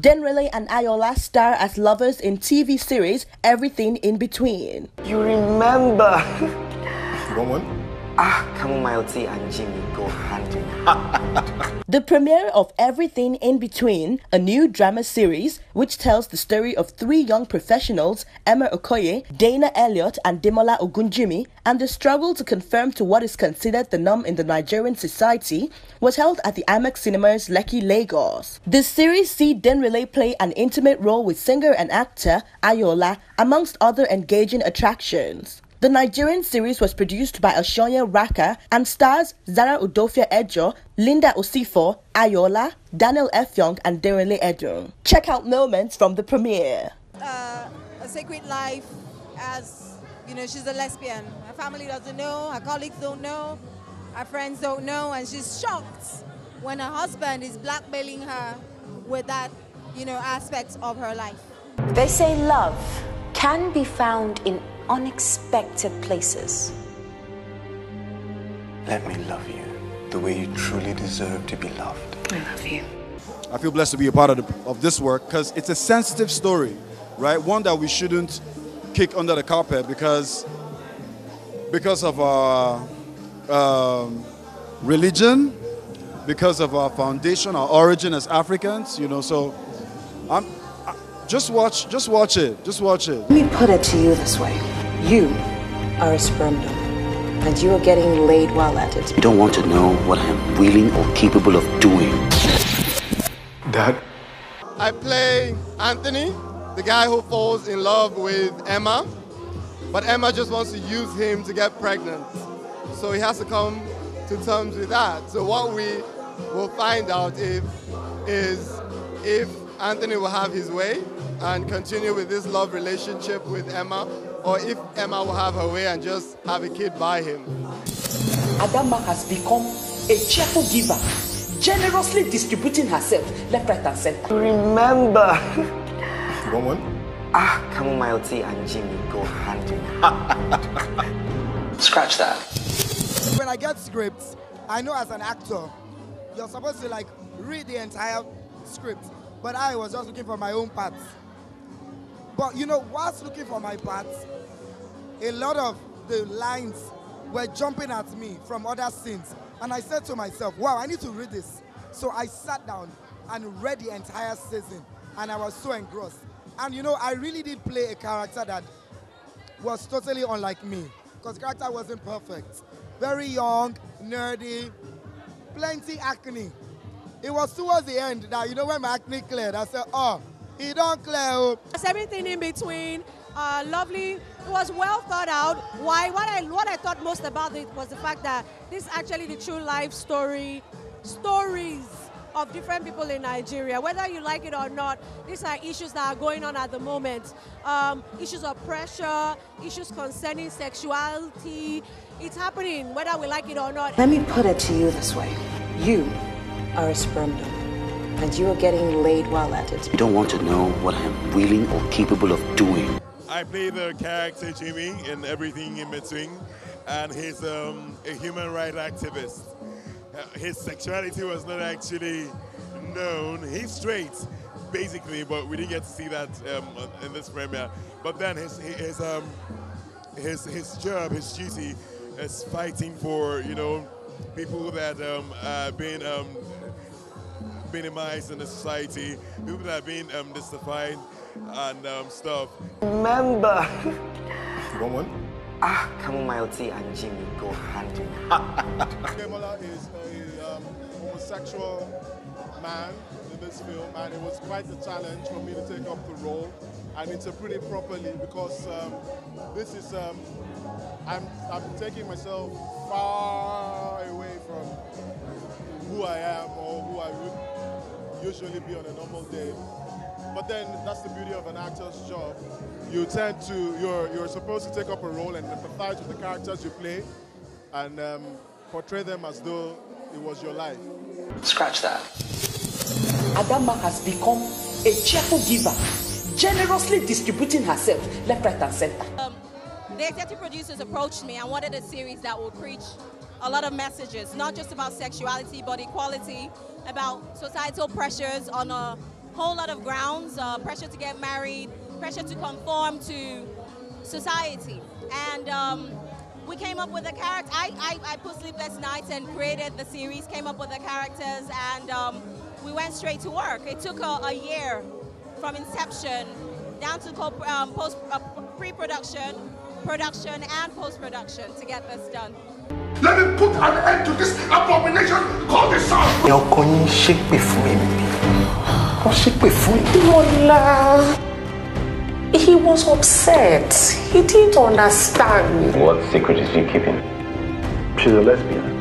Denrele and Ayoola star as lovers in TV series Everything in Between. You remember? You want one? Chamomile tea and Jimmy go hand in hand. The premiere of Everything in Between, a new drama series which tells the story of three young professionals, Emma Okoye, Dana Elliot and Demola Ogunjimi, and the struggle to conform to what is considered the norm in the Nigerian society, was held at the IMAX Cinemas Lekki, Lagos. The series see Denrele play an intimate role with singer and actor Ayoola, amongst other engaging attractions. The Nigerian series was produced by Ashoya Raka and stars Zara Udofia Ejo, Linda Osifo, Ayoola, Daniel F. Young and Denrele Edun. Check out moments from the premiere. A secret life, as you know, she's a lesbian. Her family doesn't know, her colleagues don't know, her friends don't know, and she's shocked when her husband is blackmailing her with that, you know, aspect of her life. They say love can be found in unexpected places. Let me love you the way you truly deserve to be loved. I love you. I feel blessed to be a part of this work because it's a sensitive story, right? One that we shouldn't kick under the carpet because of our religion, because of our foundation, our origin as Africans, you know. So just watch it. Let me put it to you this way. You are a sperm donor, and you are getting laid while at it. You don't want to know what I am willing or capable of doing. Dad? I play Anthony, the guy who falls in love with Emma, but Emma just wants to use him to get pregnant. So he has to come to terms with that. So what we will find out is if Anthony will have his way and continue with this love relationship with Emma, or if Emma will have her way and just have a kid by him. Adama has become a cheerful giver, generously distributing herself left, right and center. Remember. You want one? Chamomile tea and Jimmy go hand in hand. Scratch that. When I get scripts, I know as an actor, you're supposed to like read the entire script. But I was just looking for my own parts. But you know, whilst looking for my parts, a lot of the lines were jumping at me from other scenes. And I said to myself, wow, I need to read this. So I sat down and read the entire season. And I was so engrossed. And you know, I really did play a character that was totally unlike me. Because the character wasn't perfect. Very young, nerdy, plenty acne. It was towards the end that, you know, when my acne cleared, I said, oh, he don't clear. It's Everything in Between, lovely. It was well thought out. Why? What I thought most about it was the fact that this is actually the true life stories of different people in Nigeria. Whether you like it or not, these are issues that are going on at the moment. Issues of pressure, issues concerning sexuality. It's happening, whether we like it or not. Let me put it to you this way. You are a sperm donor, and you are getting laid while at it. You don't want to know what I am willing or capable of doing. I play the character Jimmy in Everything in Between, and he's a human rights activist. His sexuality was not actually known. He's straight, basically, but we didn't get to see that in this premiere. But then his job, his duty, is fighting for, you know, people that have been minimized in the society, people that have been dissatisfied and stuff. Remember. You want one? Chamomile tea and Jimmy go hand in hand. Demola is a homosexual man in this film, and it was quite a challenge for me to take up the role and interpret it properly, because this is I'm taking myself far away from who I am or who I would usually be on a normal day. But then that's the beauty of an actor's job. You tend to, you're supposed to take up a role and empathize with the characters you play and portray them as though it was your life. Scratch that. Adama has become a cheerful giver, generously distributing herself left, right and center. The executive producers approached me and wanted a series that would preach a lot of messages, not just about sexuality, but equality, about societal pressures on a whole lot of grounds, pressure to get married, pressure to conform to society. And we came up with the character. I put sleepless nights and created the series, came up with the characters, and we went straight to work. It took a year from inception down to pre-production, production, and post-production to get this done. Let me put an end to this abomination called the sun. Your coin shake before me. Or shake before me. He was upset. He didn't understand. What secret is she keeping? She's a lesbian.